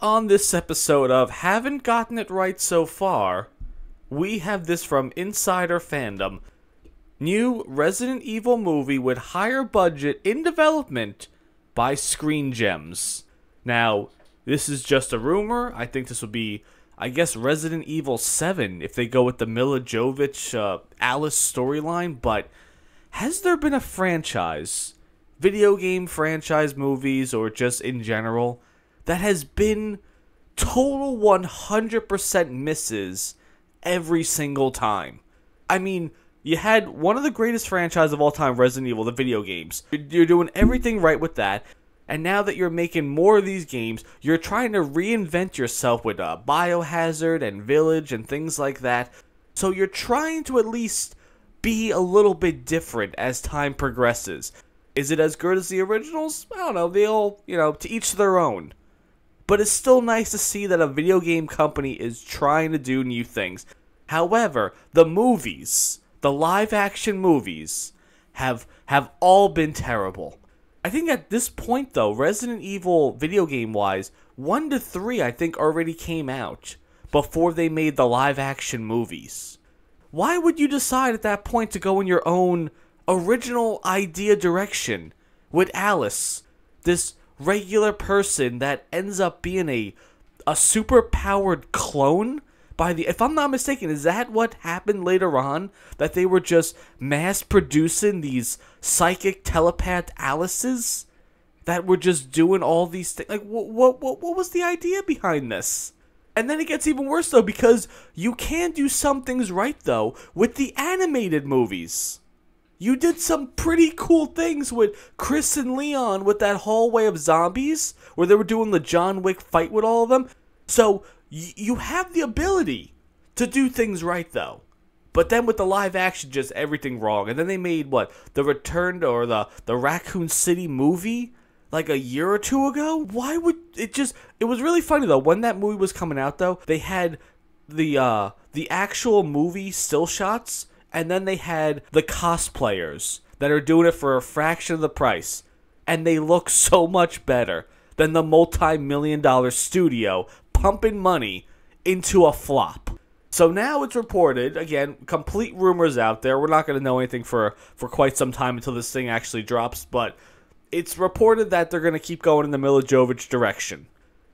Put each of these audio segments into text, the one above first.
on this episode of Haven't Gotten It Right So Far, we have this from Insider Fandom. New Resident Evil movie with higher budget in development by Screen Gems. Now, this is just a rumor. I think this would be, I guess, Resident Evil 7 if they go with the Mila Jovovich, Alice storyline. But has there been a franchise, video game franchise movies, or just in general, that has been total 100% misses every single time? I mean, you had one of the greatest franchises of all time, Resident Evil, the video games. You're doing everything right with that. And now that you're making more of these games, you're trying to reinvent yourself with Biohazard and Village and things like that. So you're trying to at least be a little bit different as time progresses. Is it as good as the originals? I don't know. They all, you know, to each their own. But it's still nice to see that a video game company is trying to do new things. However, the movies, the live-action movies, have all been terrible. I think at this point, though, Resident Evil video game-wise, 1 to 3, I think, already came out before they made the live-action movies. Why would you decide at that point to go in your own original idea direction with Alice, this regular person that ends up being a super-powered clone? By the, if I'm not mistaken, is that what happened later on? That they were just mass-producing these psychic telepath Alices that were just doing all these things? Like, what was the idea behind this? And then it gets even worse, though, because you can do some things right, though, with the animated movies. You did some pretty cool things with Chris and Leon with that hallway of zombies, where they were doing the John Wick fight with all of them. So you have the ability to do things right, though. But then with the live action, just everything wrong. And then they made, what, the Return to, or the Raccoon City movie, like a year or two ago? Why would it just... It was really funny, though. When that movie was coming out, though, they had the actual movie still shots, and then they had the cosplayers that are doing it for a fraction of the price. And they look so much better than the multi-million-dollar studio pumping money into a flop. So now it's reported, again, complete rumors out there. We're not going to know anything for quite some time until this thing actually drops, but it's reported that they're going to keep going in the Mila Jovovich direction.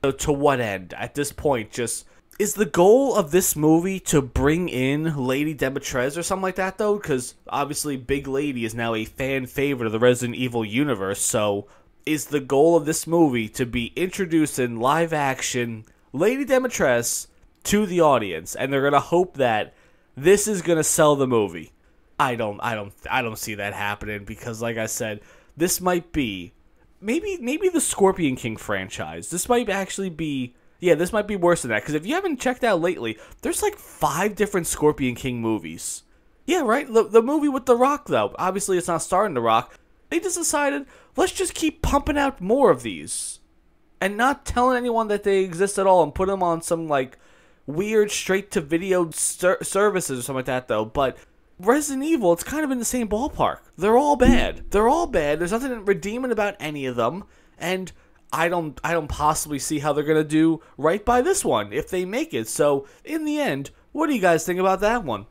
So to what end? At this point, just... Is the goal of this movie to bring in Lady Dimitrescu or something like that, though? Because obviously Big Lady is now a fan favorite of the Resident Evil universe, so is the goal of this movie to be introducing live action Lady Dimitrescu to the audience, and they're gonna hope that this is gonna sell the movie? I don't see that happening, because like I said, this might be maybe the Scorpion King franchise. This might actually be, yeah, this might be worse than that, because if you haven't checked out lately, there's like 5 different Scorpion King movies. Yeah, right? The movie with The Rock, though, obviously it's not starring The Rock. They just decided, let's just keep pumping out more of these and not telling anyone that they exist at all, and put them on some, like, weird straight-to-video services or something like that, though. But Resident Evil, it's kind of in the same ballpark. They're all bad. They're all bad. There's nothing redeeming about any of them, and I don't possibly see how they're gonna do right by this one if they make it. So, in the end, what do you guys think about that one?